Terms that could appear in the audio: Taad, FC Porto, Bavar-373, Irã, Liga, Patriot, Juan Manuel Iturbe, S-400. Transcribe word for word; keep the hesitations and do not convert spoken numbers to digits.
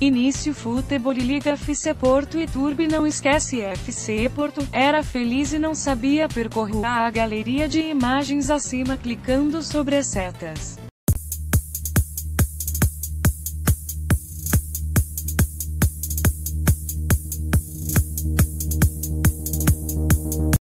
Início Futebol e Liga F C Porto. Iturbe não esquece F C Porto, era feliz e não sabia. Percorra a galeria de imagens acima clicando sobre as setas.